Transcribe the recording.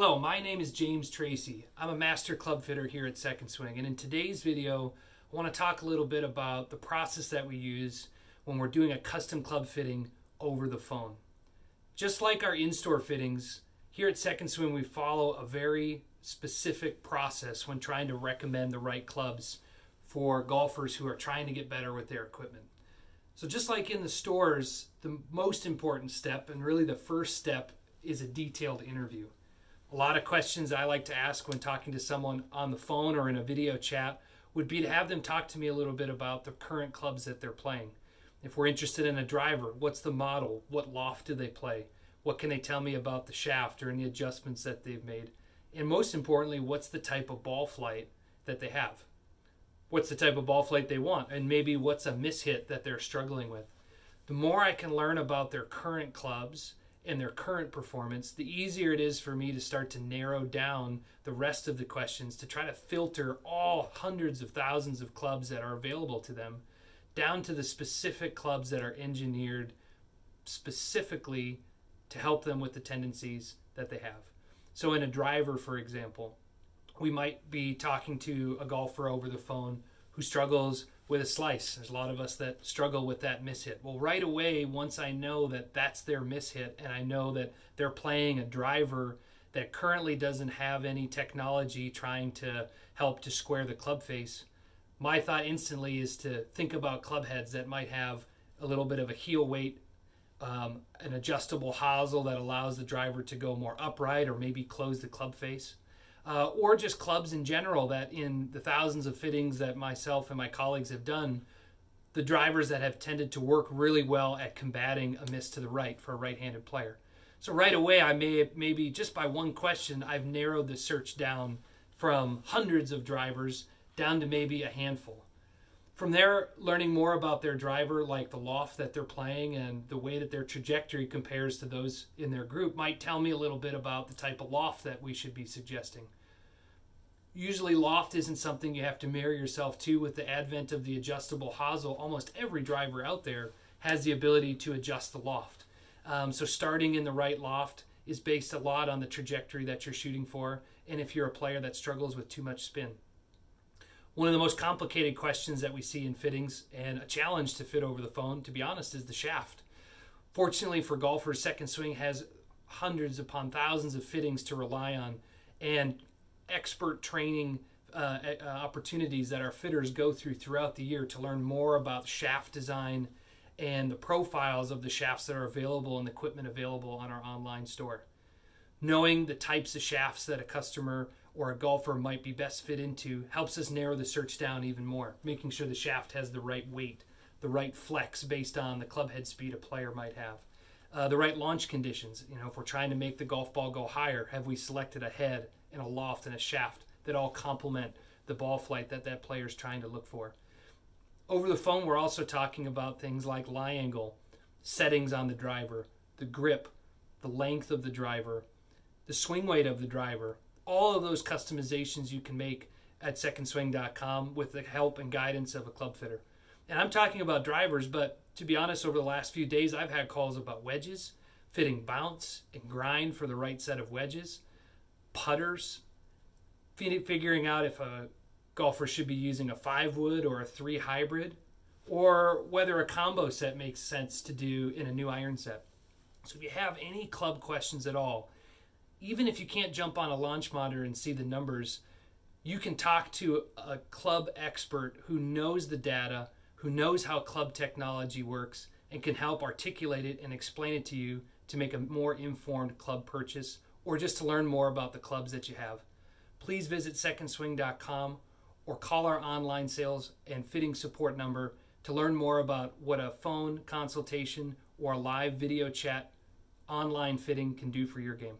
Hello, my name is James Tracy. I'm a master club fitter here at Second Swing, and in today's video, I want to talk a little bit about the process that we use when we're doing a custom club fitting over the phone. Just like our in-store fittings, here at Second Swing, we follow a very specific process when trying to recommend the right clubs for golfers who are trying to get better with their equipment. So just like in the stores, the most important step, and really the first step, is a detailed interview. A lot of questions I like to ask when talking to someone on the phone or in a video chat would be to have them talk to me a little bit about the current clubs that they're playing. If we're interested in a driver, what's the model? What loft do they play? What can they tell me about the shaft or any adjustments that they've made? And most importantly, what's the type of ball flight that they have? What's the type of ball flight they want? And maybe what's a mishit that they're struggling with? The more I can learn about their current clubs and their current performance, the easier it is for me to start to narrow down the rest of the questions to try to filter all hundreds of thousands of clubs that are available to them down to the specific clubs that are engineered specifically to help them with the tendencies that they have. So in a driver, for example, we might be talking to a golfer over the phone who struggles with a slice. There's a lot of us that struggle with that mishit. Well, right away, once I know that that's their mishit and I know that they're playing a driver that currently doesn't have any technology trying to help to square the club face, my thought instantly is to think about club heads that might have a little bit of a heel weight, an adjustable hosel that allows the driver to go more upright or maybe close the club face. Or just clubs in general that in the thousands of fittings that myself and my colleagues have done, the drivers that have tended to work really well at combating a miss to the right for a right-handed player. So right away, I maybe just by one question, I've narrowed the search down from hundreds of drivers down to maybe a handful. From there, learning more about their driver, like the loft that they're playing and the way that their trajectory compares to those in their group might tell me a little bit about the type of loft that we should be suggesting. Usually loft isn't something you have to marry yourself to. With the advent of the adjustable hosel, almost every driver out there has the ability to adjust the loft. So starting in the right loft is based a lot on the trajectory that you're shooting for and if you're a player that struggles with too much spin. One of the most complicated questions that we see in fittings and a challenge to fit over the phone, to be honest, is the shaft. Fortunately for golfers, Second Swing has hundreds upon thousands of fittings to rely on and expert training opportunities that our fitters go through throughout the year to learn more about shaft design and the profiles of the shafts that are available and the equipment available on our online store. Knowing the types of shafts that a customer or a golfer might be best fit into helps us narrow the search down even more, making sure the shaft has the right weight, the right flex based on the club head speed a player might have. The right launch conditions. You know, if we're trying to make the golf ball go higher, have we selected a head and a loft and a shaft that all complement the ball flight that player is trying to look for? Over the phone, we're also talking about things like lie angle, settings on the driver, the grip, the length of the driver, the swing weight of the driver. All of those customizations you can make at secondswing.com with the help and guidance of a club fitter. And I'm talking about drivers, but to be honest, over the last few days, I've had calls about wedges, fitting bounce and grind for the right set of wedges, putters, figuring out if a golfer should be using a 5-wood or a 3 hybrid, or whether a combo set makes sense to do in a new iron set. So if you have any club questions at all, even if you can't jump on a launch monitor and see the numbers, you can talk to a club expert who knows the data, who knows how club technology works, and can help articulate it and explain it to you to make a more informed club purchase or just to learn more about the clubs that you have. Please visit secondswing.com or call our online sales and fitting support number to learn more about what a phone consultation or a live video chat online fitting can do for your game.